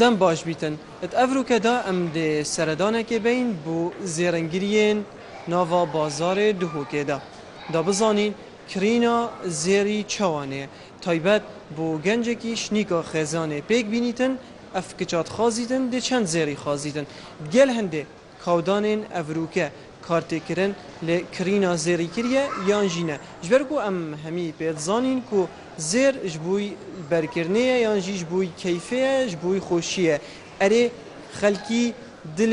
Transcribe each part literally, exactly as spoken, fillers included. دم باش بیتن. ات افریقا دا ام ده سردانه که بین بو زیرنگیرین نوا بازار دهوکه دا. دا بزانین کرینا زیری چوانه. تایبت بو گنج کیش نیکا خزانه پیک بینیتن افکچات خازیتن ده چند زیری خازیتن. گل هنده کودانین افریقا کارتی کرن لکرینا زیری کریه یانجینه. جبرگو ام همی پیت زانین کو زیر جبوی برکرنیه یانجی جبوی کیفیه جبوی خوشیه. اره خلکی دل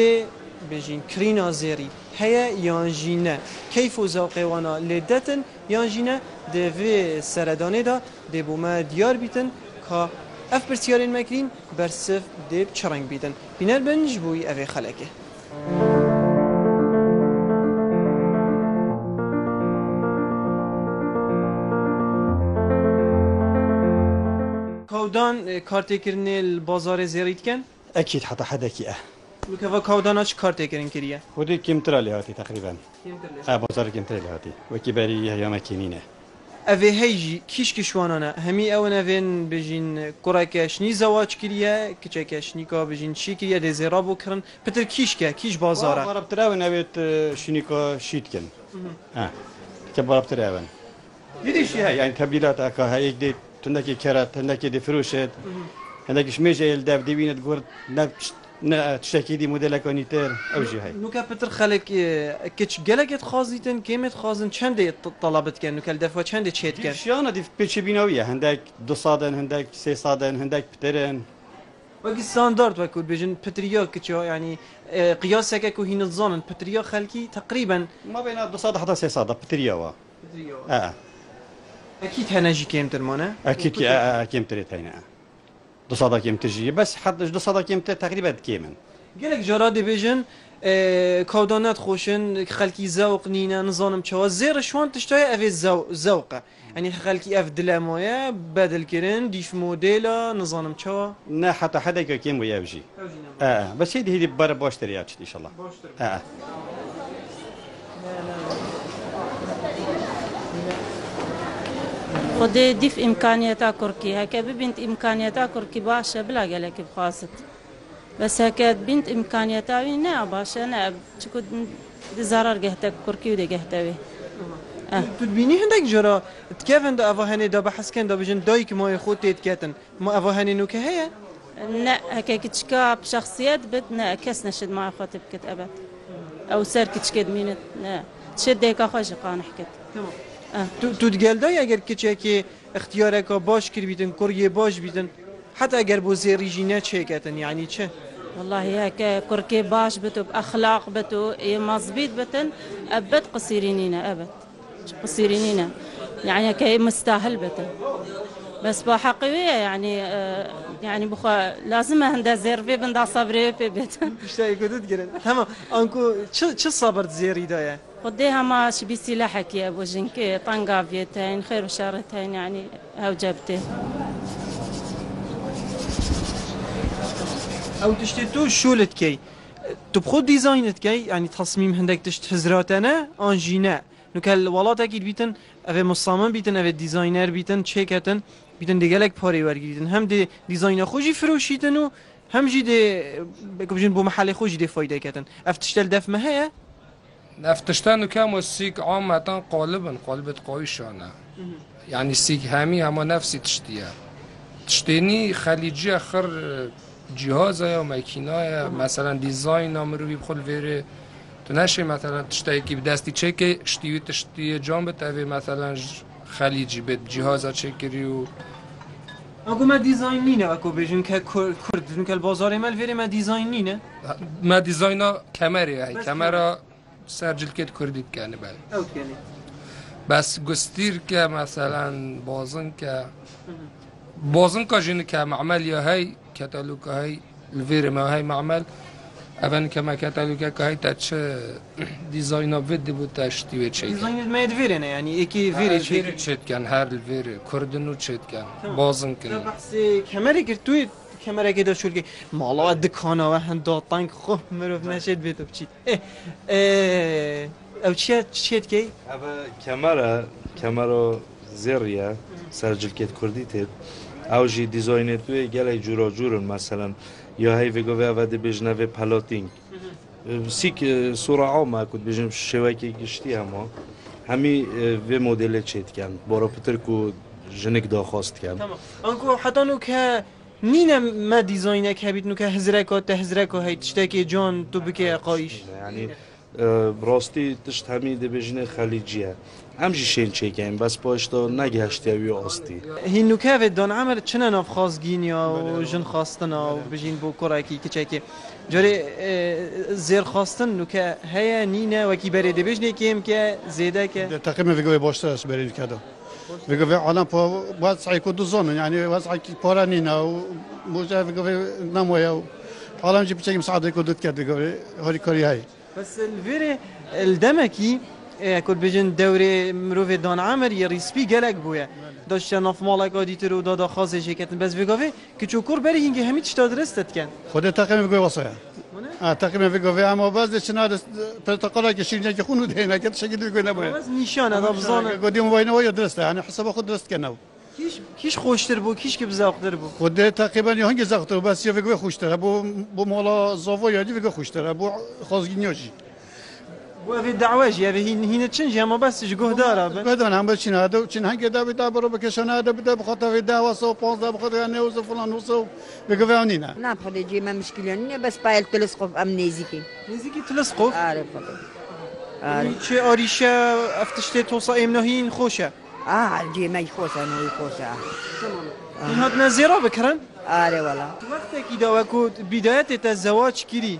بجین کرینا زیری هیا یانجینه. کیف و زاقیوانا لدتن یانجینه ده وی سردانه دا ده بومه دیار بیتن که اف برسیارین مکرین برصف ده چرنگ بیتن. بینر بن جبوی اوه خلکه. كودان كارتي كرني البازار زيريت كان اكيد حتى حدا كي اه وكذا كوداناش كارتي كرن كريه ودي كيمترالي هاتي تقريبا كيمترالي اه بازار كيمترالي هاتي وكباري هي ماكينينه افي هيجي كيش كشوانانا همي اونا فين بجين كوراكاش ني زواج كريه كيشكاش نيكا بجين شي كريه دي زيرابو كرن بتر كيشكا كيش بازارا ضرب تراون ابيت شنيكا شيتكن اه كبرب تراون دي شي يعني تبديلات اكا هيك دي تندكي كرات تندكي دفروشت تندكيش ميجي الداب ديبينت قرد نا تشتكي دي موديل كونيتير او جي هاي نوكا بتر خلك كيتش قالك تخازيتن كيمت خازن شندي طلبت كان نوكا الدفوا شندي تشيت كان شلون دي بيتش بينويه هنداك دو صادن هنداك سي صادن هنداك بترن وكي ستاندرد وكو بيجن بتريا كيتشو يعني قياسك اكو هين الظن بتريا خلكي تقريبا ما بين دو صاد حتى سي صاد بتريا وا بتريا اه أكيد هنجي كيمتر مانا؟ أكيد كيمتر هنا دو صدا كيمتر جي بس حد دو صدا كيمتر تقريبا كيمن قالك جراد بيجن كودانات خوشن خلكي ذوق نينا نظام تشوا زير شوان تشتاي افي ذوقه يعني خلكي اف دلامويا بدل كرن ديف موديلا نظام تشوا نا حتى حدا كيم ويا بجي اه بس هيدي هيدي بر باشتريات ان شاء الله اه خودی دیف امکانیت آکورکی هک ببینت امکانیت آکورکی باشه بلا گله کی بخواست بس هک ببینت امکانیت آوی نه باشه نه چقدر دزارار گهت آکورکی و دگهت آوی. تو بینی هندک جرا تکفند آواهنی دو بحث کند بچن دایک مای خود تیت کتن ما آواهنی نکه هیا؟ نه هک کیچکا شخصیت بد نه کس نشد ما خاطب کت ابد. او سر کیچکد مینت نه شد دیکا خوش قانع کت. تو تقلده اگر کچه که اختیاره که باش کر بیتن کریه باش بیتن حتی اگر بوزه ریجینه چه کتن یعنی چه؟ والله یا که کرکه باش بتو اخلاق بتو مضبیط بتن ابد قصیرینینه ابد قصیرینینه یعنی که مستاهل بتن بس با حقیه یعنی يعني بخا لازم هندا زيربي بندا صبري بي بيت اشتاي قدت قرن تمام انكو شو شو صبرت زيري دايا قديها ما شي بسلاحك يا ابو جنكي طنقا فيتين خير وشارتين يعني هاو جابته او تشتتو شو لتكي تبخو ديزاينت كي يعني تصميم هندك تشت هزراتنا انجينا نوكل والله تاكيد بيتن افي مصمم بيتن افي ديزاينر بيتن تشيكاتن بیتن دیگه یک پاری ورگیدن هم دی دیزاین خوشی فروشیدن و هم جی دی بکوچن بو محل خوشی دی فایده کتن افتشتل دف مهیا افتشتن که موسیق عامتاً قالبن قالبت قوی شانه یعنی سیک همی اما نفسی تشتیه تشتینی خلیجی آخر جهازه یا مکینای مثلا دیزاین امروی بخول وره تو نشه مثلا تشتایی که دستی چکه شتیوی تشتی جام بتوی مثلا خلیجی به جهازا چکری و اگه ما دیزاین نینه اگه بجون که کرد بجون که بازار مل وری ما دیزاین نینه ما دیزاینا کمره هی کمره سرجل کت کردید کنه بله اوت کنه بس گستیر که مثلا بازن که بازن که جن که معمل یا هی کتالوگ هی وری ما هی معمل اون که ما کتالوگ که هی تا چه دیزاینا ود بود تشتی و چه دیزاین مید ویره نه یعنی یکی ویره چه چت کن هر ویره کردنو چت کن بازن کن بحث کمره گیر توی کمره گیر داشول که مالا دکانا و هند داتنگ خو مروف نشد بیت بچید او چه چت کی اوا کمره کمره زریه سرجلکت کردیت او جی دیزاین توی گله جورا جورن مثلا يا هاي في جوافة دبجنا في بحالاتين. بسيك صورة عامة كنت بجنب الشواكي قشتيها ما همي في موديلات شيت كان برا بتركو جنك دا خاصت كان. تمام. أنكو حتى نو كه نينا ما ديزاينك هبيت نو كه هزركو تهزركو هاي تشتكي جون تبكي قايش. يعني براستي تشت همي دبجنا خليجية. امجي شين چیکیم بس پاشتو نگهشتی اوی آستی هینو که وید دان عمر چنه ناف خواست گین یا جن خواستن و بجین بو کراکی که چکی جاری زیر خواستن نو که هیا نینه وکی برده بجنه کهیم که زیده که تقیمه ویگوی باشتر است برده کده ویگوی عالم پا وزعی کدو زانن یعنی وزعی پارا نینه و موجه ویگوی نمویه و عالم جی بچه مساعده کدود کرد ویگوی هاری کاری های بس الویره الدمکی اكو بجن دوري مروفي دون عامر يريسبي قالك بويا داش ناف مالك اوديتور ودا خاصه شركه بس بيغوفي كتشكر بالي هنجي هميت شتا درست كان خد تقييم بيغوفي وصايا اه تقييم بيغوفي اما باز شناد بروتوكولك شيرنا يخونوا هنا كنت شكيت بيقول لنا باز نيشان هذا بزون قديم وينه ويا درست يعني حسب اخذ درست كانو كيش كيش خوشتر بو كيش كبزاقتر بو خد تقريبا هنجي زاقتر بس يفيغوفي خوشتر بو بو مولا زوفو يدي بيغوفي خوشتر بو خازجنيوشي وفي الدعواج يا هي هنا تشنجها ما بس جهد دارا بدون عم بشين هذا وشين هنك دا بدا بربك شلون هذا بدا بخطه في دعوه صوب بونزا بخطه انا وصف فلان وصف بقفاونينا نعم خديجي ما مشكله بس بايل تلسقوف ام نيزيكي نيزيكي تلسقوف عارف عارف شي اريشه افتشتي توصاي منهين خوشه اه جي ما يخوشه ما يخوشه تمام هاتنا زيرو بكرا اري والله وقتك اذا وكو بدايه الزواج كيري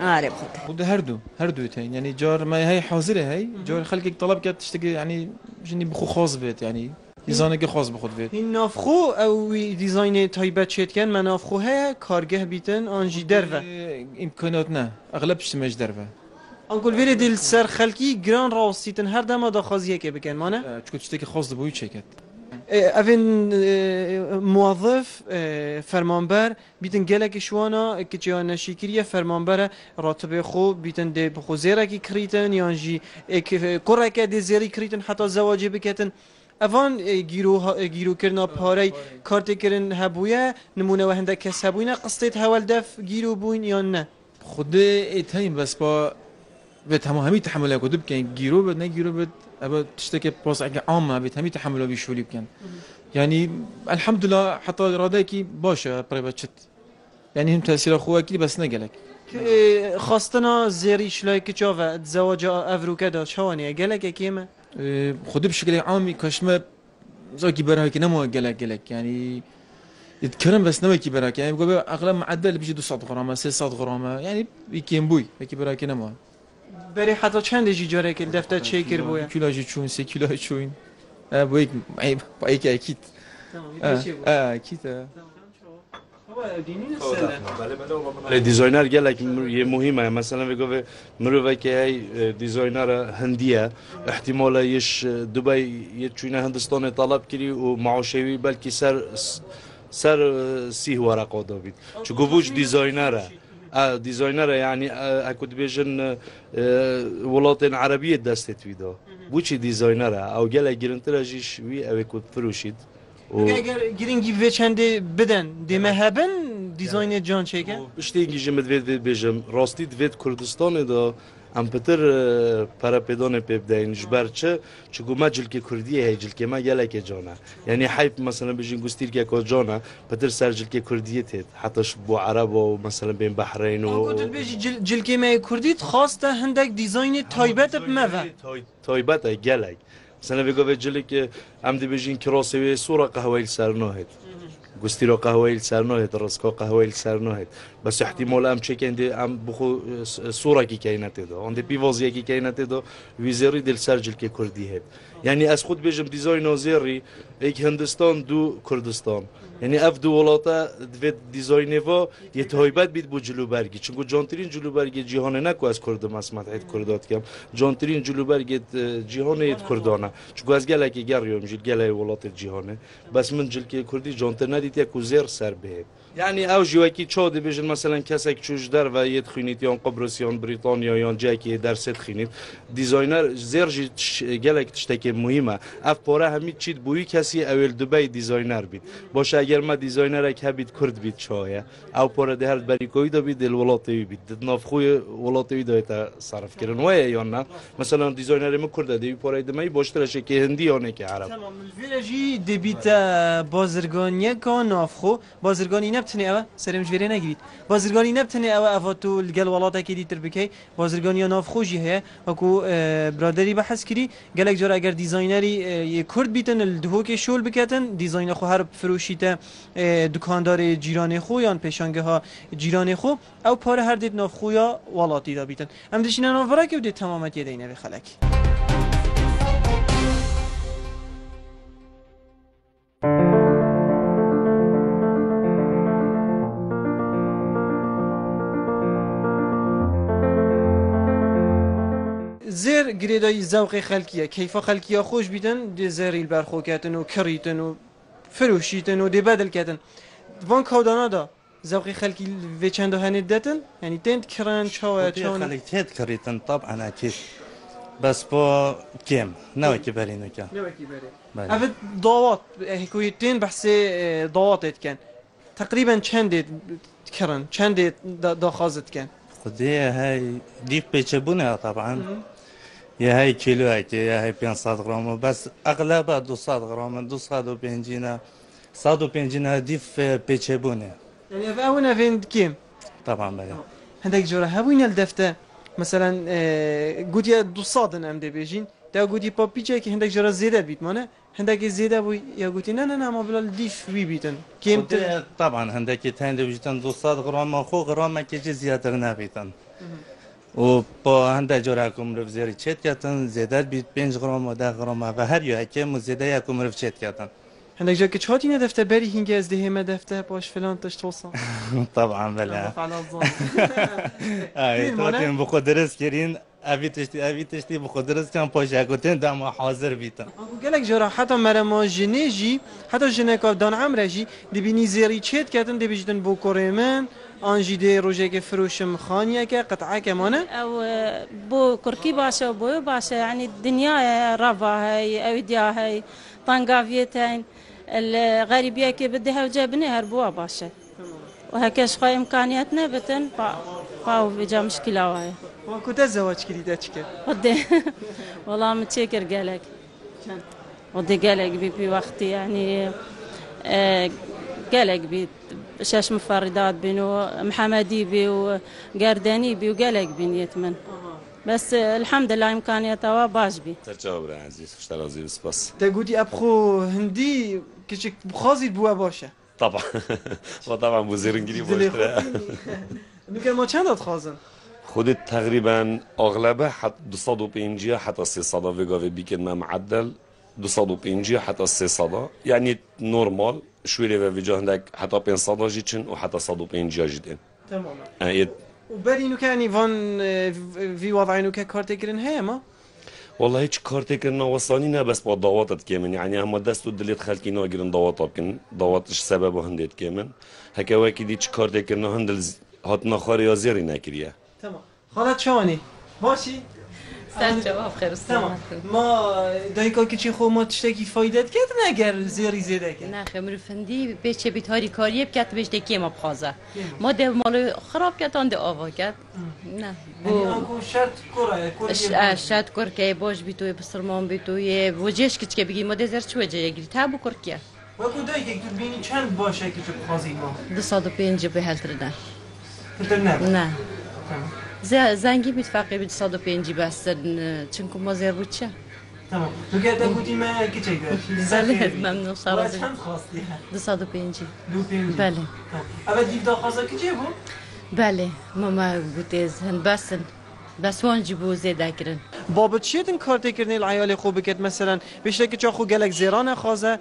عارف وده هردو هردو تين يعني جار ما هي حاضره هي جار خلقك طلب كانت تشتكي يعني جني بخو خاص بيت يعني ديزاينك خاص بخود بيت نافخو او ديزاين تايبات شيت كان ما نافخوها كارجه بيتن انجي درفه امكاناتنا اغلب الشمج درفه انقول فيري ديل سر خلقي جران راوسيتن هر دما دا خازيه كي بكن مانا تشكو تشتكي خاص بوي شيكت أفن موظف فرمانبر بيتن جالك شوانا كتيانا شيكرية فرمانبر راتب خو بيتن ده بخوزيركي كريتن يانجي كوركة ده زيري كريتن حتى زواجي بكتن أفن جيرو جيرو كرنا بهاري كارت كرن هبويا نمونه وهندا كس هبوينا قصة هوال دف جيرو بوين ياننا خود إتهيم بس با بتهمه همي تحمله كده بكين جيرو بدنا جيرو بد أبى تشتكي بس عقل عامة بتهمي تحمله بيشولي بكين يعني الحمد لله حتى راداكي باشا بريباتشت يعني هم تأثير أخوه كده بس نجلك خاصتنا زيري شلاك تشوفه تزوج أفرو كده شواني جلك كيما خده بشكل عامي كشمة زاكي براك نموه جلك جلك يعني يتكرم بس نموكي براك يعني بقول أغلب معدل بيجي دوسات غرامة سيسات غرامة يعني يكين بوي يكين براك نموه بري حتى چند جیجاره که دفتر چیکر بوده؟ کیلویی چون سه کیلویی چون، با یک با یک اکیت. آه اکیت. لی دیزاینر گله که یه مهمه مثلا بگویم مروره که ای دیزاینر هندیه احتمالا یش دبی یه چونه هندستان طلب کری و معاشی بلکی سر سر سیه ورق آدابید. چون گوش دیزاینره. آه ديزاينر يعني آه اكو ديفيجن آه ولاطن عربيه داستت فيدا بوشي ديزاينر او جلا جرنتراجيش وي او اكو فروشيد جرينجي فيشاندي بدن دي مهابن ديزاين جان شيكا بشتي جي مدفيد بيجم راستي دفيد كردستان دا ام بتر بارابيدون بيبداين جبرتش تشكو ماجلكي كرديه هيجلكي ما جلاكي جانا يعني حيب مثلا بيجي نغستيركي كو جانا بتر سرجلكي كرديه تيت حتى شبو عربو مثلا بين بحرين و بيجي جلكي ما كرديت خاصه هندك ديزاين تايبات بمفا تايبات جلاك مثلا بيجو جلك ام دي بيجين كروسي صوره قهوه سرناهت گستیرو قهوه ال سرناهت راسکا قهوه ال سرناهت بس احتمال ام چکند ام بخو سورا کی کینته دو اند پیوازی کی کینته دو ویزری دل سرجل کی کردی هب يعني اسخود بيجم ديزاين وزيري اك هندستان دو كردستان يعني اف دو ولاتا ديزاينوا يتهيبت بيت بو جلوبرگی چونگو جانترین جلوبرگی جهان نکو از کرد مسمتعت کردات کم جانترین جلوبرگی جهان ایت کردانه چونگو از گلکی گریوم جیل گلای ولات جهانه بس من جیل که کردی جانتر ندید یک زیر سر به يعني او جواكي تشود بيجن مثلا كاسك تشوج دار ويت خينيت يان قبرص يان بريطانيا يان جاكي درست خينيت ديزاينر زيرجي جالك تشتكي مهمه اف بوره همي تشيد بوي كاسي اول دبي ديزاينر بيت باشه اگر ما ديزاينرك هبيت كرد بيت شايه او بوره دهر بريكوي دبي دل ولاتي بيت دناف خوي ولاتي دايتا صرف كرن ويا يان مثلا ديزاينر ما كرد دبي بوره دمي باشترش كي هندي يان كي عرب تمام الفيلاجي دبيت بازرگانيه كان افخو بازرگاني تني أوا سرهم جبرين أجيد بازرگاني نبتني أوا أفتو الجل ولاتا كدي تربكي بازرگاني ناف خوجي هي وكو برادري بحس كدي جالك جرا أجر ديزاينري يكرد بيتن الدهوك شول بكتن ديزاين خو هرب فروشيته دكاندار جيران خو يان پشانگها جيران خو أو پاره هر ديت ناف خويا ولاتي دا بيتن هم دشينا ناف برا كودي تمامت يدينه بخلك زير قريداي زوقي خلقية كيف خلقية خوش بيتن دي زيري البرخوكاتن و كريتن و فروشيتن و دي بدل كاتن وان كودانا دا زوقي خلقي في چندو هند داتن يعني تند كران چاوة چاوة خلقي تند كريتن طبعا اكيد بس با كم نوكي بري نوكا نوكي بري افت ضوات هكوية تند بحسي ضواتت كان تقريبا چند كران چند دا خازت كان خدي هاي ديك بيشبونها طبعا يا هاي كيلو هيك يا هاي خمسمية غرام بس اغلبها مئتين غرام مئتين وخمسين مئتين وخمسين ديف بيتشبونه يعني فاونا فين كيم طبعا بلا عندك جوره هاوين الدفته مثلا قوديا مئتين ام دي بيجين تا قودي بابيجا كي عندك جوره زياده بيت مانا عندك زياده بو يا قوتي لا لا لا ما بلا ديف وي بيتن كيم طبعا عندك تاند بيجتن مئتين غرام خو غرام كي زياده نابيتن و با هنده جوره کم رف زیر چت کتن زیده بید پنج غرام و ده غرام و هر یو هکم زیده یک کم رف چت کتن هنده جا که چهاتی ندفته بری هنگه از دهیمه دفته باش فلان تشت وصن طبعا بله ایتاتیم بخود درست کرین اوی تشتی اوی تشتی بخود درست کن پاش اکوتین دم حاضر بیتن گلک جوره حتی مرما جنه جی حتی جنه که دان عمره جی دبینی زیری چت کتن دبیجتن بو کریمن انجی دی روزه که فروشم خانیه که قطعه کمانه او بو کرکی باشه و بو باشه یعنی دنیای رفاهی او دیاهی طنقاویتین الغریبیه که بدها و جابنه هر بوا باشه و هکش خواه امکانیت نبتن پاو بجا مشکل آوه و کتا زواج کلیده چکر؟ وده والله متشکر گلک وده گلک بی بی وقتی یعنی قلق بي شاش مفردات بين ومحمدي بي وقرداني بي وقلق بين يتمن بس الحمد لله امكانياتها باش بي ترجاوب عزيز اشتغل زي بس تقولي ابخو هندي كيشك بخازي بوا باشا طبعا وطبعا بوزير انجليزي ممكن ما كانت خازن خدت تقريبا اغلبها حتى مئتين وخمسين حتى مئتين فيغا بكنا معدل مئتين وخمسين حتى مئتين يعني نورمال شوية في الجهة عندك حتى مئتين جيتشن وحتى مئتين جيتشن. تماما. أيد. وبرينو كاني فان في وضعينو ككارتيكرن هي ما؟ والله هيك كارتيكرنا وصلنا بس بالضوابط كمان يعني هم دستو دليت خالكينا قرن ضوابط لكن ضوابط إيش سببه هنديت كمان هكواكي ديش كارتيكرنا هندل هاتنا خاري أزيري ناكريا. تمام. خلاص شواني. ماشي. سال جواب خير السلام ما دايكا كيشي خو ما تشتكي فايدات كات ناقر زيري زيدك نا خمر فندي بيش بيتاري كاريه بكات بيش دكي ما بخازا ما ده مالو خراب كات عند آوا كات نا بو شرط كورا كورا شرط كور كي باش بيتوي بسرمان بيتوي وجهش كتك بيجي ما ده زر شو جاي يجري تابو كور كيا وكو دايكا تبيني كان باشه كيش بخازي ما ده صادو بينجي بهالتردا تردا نا زنگی بیت فقط بیت صد و پنجی بستن چون کم مزیر بودشه. تمام. تو که دکوتی من کی چیکار؟ زاله ممنون شما. چند خواستی؟ دو صد و پنجی. دو پنجی. بله. اما دیو دخواسته کی چی بود؟ بله. ماما بوده زن بستن. بس وانجی بود زد اکرن. بابت شد این کار تکردن العیال خوب بکت مثلا بیشتر که چه خو گلک زیرانه خوازه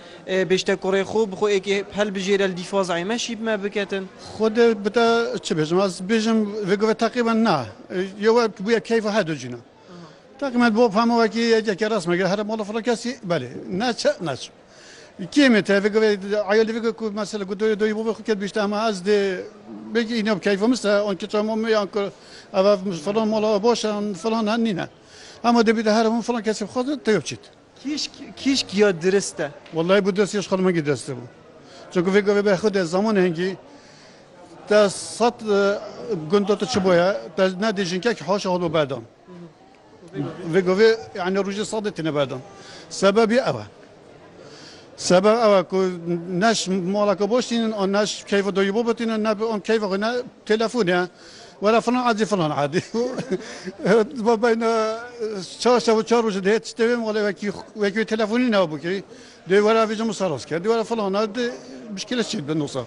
بیشتر کره خوب خو ایکی حل بجیره دیفاز عیمشی بما بکتن خود بتا چه بجم از بجم وگو تقریبا نه یه وقت بیا کیف هدو جینا تقریبا باب هم وکی یک کراس مگر هر مال فرکسی بله نه چه نه كيما تافك عيال فيك مثلا قلت له دوي بوبو كي بيشتها مع از دي بيجي ينام كيف مثلا ان كيتو مو يانكر اف فلان مولا باش فلان هنينا اما دبي دهرهم فلان كسب خاطر تيوبشيت كيش كيش كيا درسته والله بدرس يشخل ما درسته بو تشوف فيك بياخذ الزمان هنجي تا صد قندوت تشبويا تا نادي جنكك حاشا هو بعدا فيك يعني روجي صادتنا بعدا سبب يا سبب اوكو نش مالك بوشتين او نش كيف دويبو بتين نب اون كيف غنا تليفون ولا فلان عادي فلان عادي بين شاشه وشارو جديد تشتري ولا كي كي تليفوني نابوكي دي ولا فيجم صاروس كي ولا فلان هاد مشكله شي بالنصا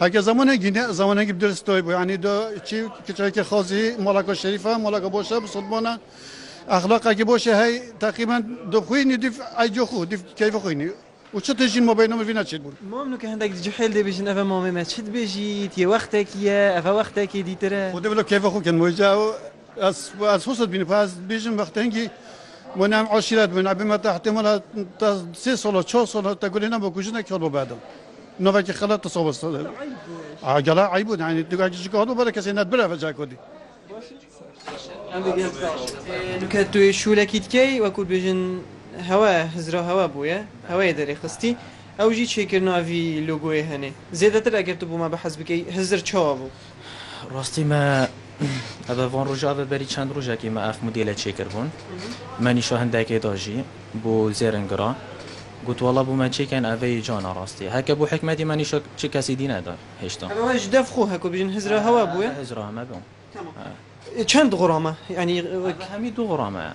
هكا زمان جينا زمان جيب درس تويبو يعني دو شي كي خازي مالك شريفه مالك بوشه بصدمانه اخلاقك بوشه هي تقريبا دوخيني ديف ايجو خو ديف كيف خويني وشو تجين ما بينهم فينا تشتبون؟ ممنوع كهندك جحيل دي بيجن أفا مامي ما تشت بيجيت يا وقتك يا أفا وقتك يا دي ترى. وده بلو كيف أخوك كان موجه أس أس خصت بيني فاز بيجن وقتين كي ونعم عشرات ونعبي ما تحت ملا تسيس ولا تشوس ولا تقول هنا بكوجنا كهربا بعدهم. نوفك خلات تصوب الصلاة. عجلة عيبون يعني تقعد تشكو هذا برا كسينات برا فجاكودي. نكتو شو لكيت كي وأقول بيجن هوا هزرا هوا بويا هواي دري خستي او جي تشيكرنا في لوغوي هني زيادة اگر تو بما بحسب كي هزر چاو راستي ما ابا وان روجا بري چند روجا كي ما اف موديل تشيكر بون ماني شو هنداكي داجي بو زيرنگرا قلت والله بو ما تشيكن افي جانا راستي هكا بو حكمتي ماني شو تشيكاسي دينا دار هشتا هوا جدف خو هكا بجن هزرا هوا بويا هزرا ما بون تمام چند غرامه يعني همي دو غرامه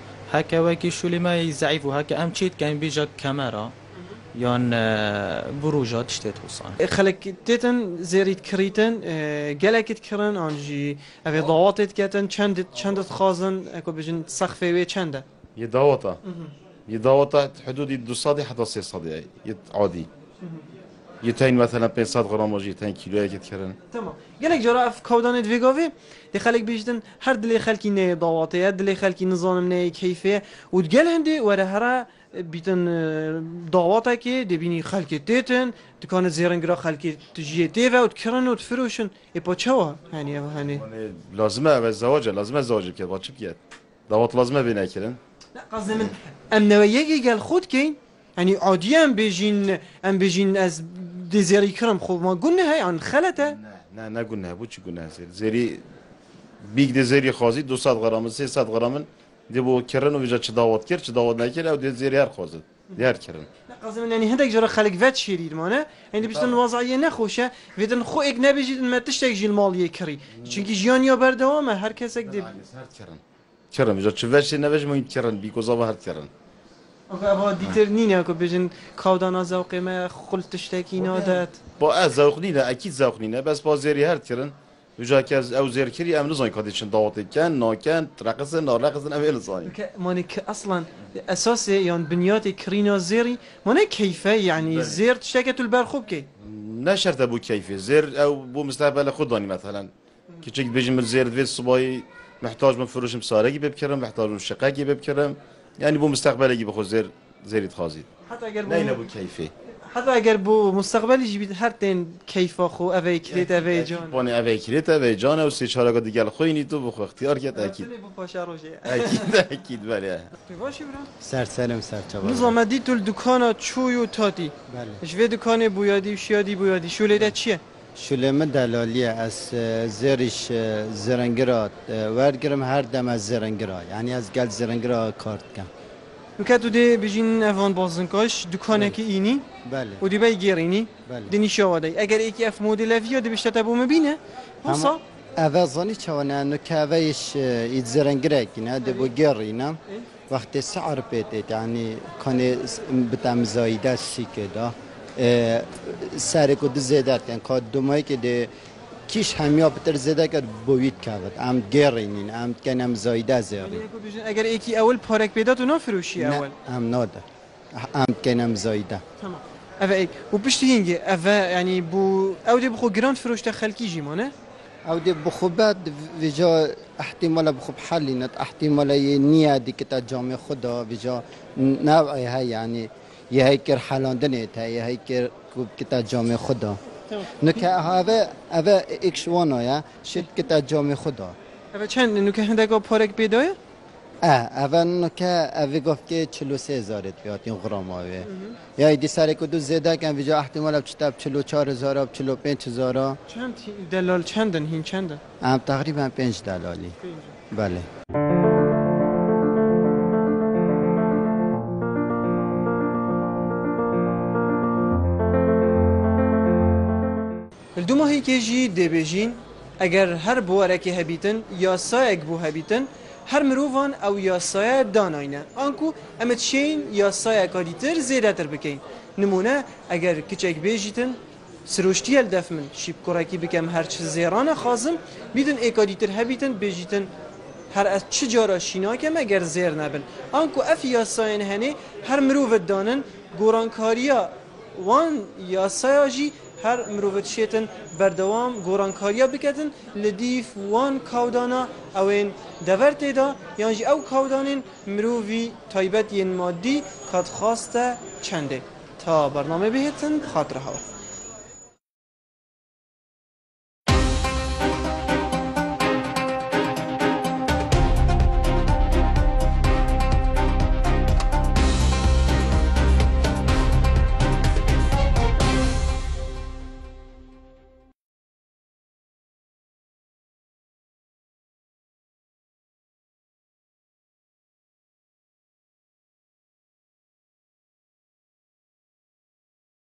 هكا واكي شو اللي ما يزعيف وهكا ام تشيت كان بيجا كاميرا يان بروجات تشتت وصان خلك تيتن زيريت كريتن جالكت كرن انجي افي ضواتت كاتن شندت شندت خازن اكو بجن سقفي وي شنده يضوطه يضوطه حدود يدو صادي حتى سي صادي عادي يتين مثلا پنج صد غرام واجی تن کیلو یک کردن تمام گلک جرا اف کودانت ویگاوی دی خلک بیشتن هر دلی خلکی نه ضواطه دلی خلکی نظام نه کیفیه و گل هندی ور هر بیتن ضواطه کی دی بینی خلکی دیتن دکان زیرنگرا خلکی تجیه دی و کرن و فروشن اپاچوا یعنی یعنی لازمه و زواج لازمه زواج کی واجب کی ضواط لازمه بینه کردن لا قصدم امنویه گل خود کین يعني عاديا بيجين ام بيجين از ديزيري كرم خو ما قلنا هي عن خلته لا لا قلنا بوش قلنا زيري بيك ديزيري خازي دوصد غرام سيصد غرام دي بو كرن وجا تشداوت كير تشداوت ناكير او ديزيري هر خازي دي هر كرن قصدي يعني هندك جرى خلق فات شيريد مانا يعني باش الوضعيه نخوشه فيدن خو اجنبي جي ما تشتاك جي الماليه كري چونكي جيان يا بردوام هر كسك دي هر كرن كرن وجا تشفاشي نواج مهم كرن بيكو زابا هر كرن أبا ديتر نينا كو بيجن كاودانا زوقي ما خلتشتاكي نادات با زوق نينا أكيد زوق نينا بس با زيري هر كرن وجا كاز أو زير كري أم نزون كاديشن ضوطي كان نا كان ترقصن نا رقصن أم إلزاين ماني أصلا أساسي يعني بنياتي كرينا زيري ماني كيفة يعني زير تشتاكتو البال خوب كي نا شرط بو كيفة زير أو بو مستقبل خداني مثلا كي تشيك بيجي من زير دفيت صباي محتاج من فروش مساركي ببكرم محتاج من شقاكي ببكرم يعني بو مستقبل يجي بخو زير زير يتخازي حتى اگر بو لا بو كيفي حتى اگر بو مستقبل يجي هرتين كيفا خو اوي كريت اوي جان بون اوي كريت اوي جان و سي چارا ديگه خويني تو بخو اختيار كت اكيد بو پاشا روجي اكيد اكيد بله باشي برا سر سلام سر چوا نظامدي تو دکانا چويو تاتي بله شوي دکان بو يادي شيادي بو يادي شوليدا چيه شولمه دلالیه از زرش زرنگرات وردگرم هر دم از زرنگرا یعنی از گل زرنگرا کارت کم وكاتو دي بيجين افون بوزن كوش دكانك ايني بله ودي باي جيريني بله دني شو وداي اگر ايكي اف موديل افيو دي بيشتا تابو مبينه هصا اذا ظني شوانا نكاويش يتزرن جراكينا دي بو جيرينا وقت السعر بيتي يعني كان بتام زايده شي كده سركو دي زيدات يعني كاد دوماي كده كيش هم یا بتر زده کرد بوید کرد. ام گرینین، ام کنم زایده زیرین. اگر یکی اول پارک پیدا تو نفروشی اول. نه، ام نده. ام کنم زایده. تمام. اوه ایک. و پشتی اینگه. اوه یعنی بو اودی بخو گران فروشت خلکی جیمانه؟ اودی بخو بعد ویجا احتمالا بخو بحلی نت احتمالا یه نیه دیکتا جامع خدا ویجا نوعی ها یعنی یه های کر حلاندنه تا یه های کر کتا جامع خدا. نکه اوه اوه اکشوانه یا شد کت جام خدا. اوه چند نکه هندگا پارک بیدایه؟ آه اوه نکه اوه گفت که چلو سه هزاره بیاتیم غرام آوه. یا ایدی سر کدو زده کن ویجا احتمال اب چتاب چلو چار هزاره اب چلو پنج هزاره. چند دلال چندن هین چندن؟ ام تقریبا پنج دلالی. بله. الدماهی که جی دبیجین، اگر هر بواره که هبیتن یا سایگ بو هبیتن، هر مروان او یا سایه داناینه. آنکو امت شین یا سایه کاریتر زیرتر بکن. نمونه اگر کچک بیجیتن، سروشتی الدف من شیب کراکی بکم هرچ زیرانه خازم، بیدن ای کاریتر هبیتن بیجیتن هر از چه جارا شیناکم اگر زیر نبن. آنکو اف یا سایه نهنه هر مروو دانن گورانکاریا وان یا سایه جی هر مروت شیتن بردوام گورانکاریا بکتن لدیف وان کودانا اوین دورت دا یعنی او کودانین مروی تایبت ین مادی کات خواسته چنده تا برنامه بهتن خاطر هوا.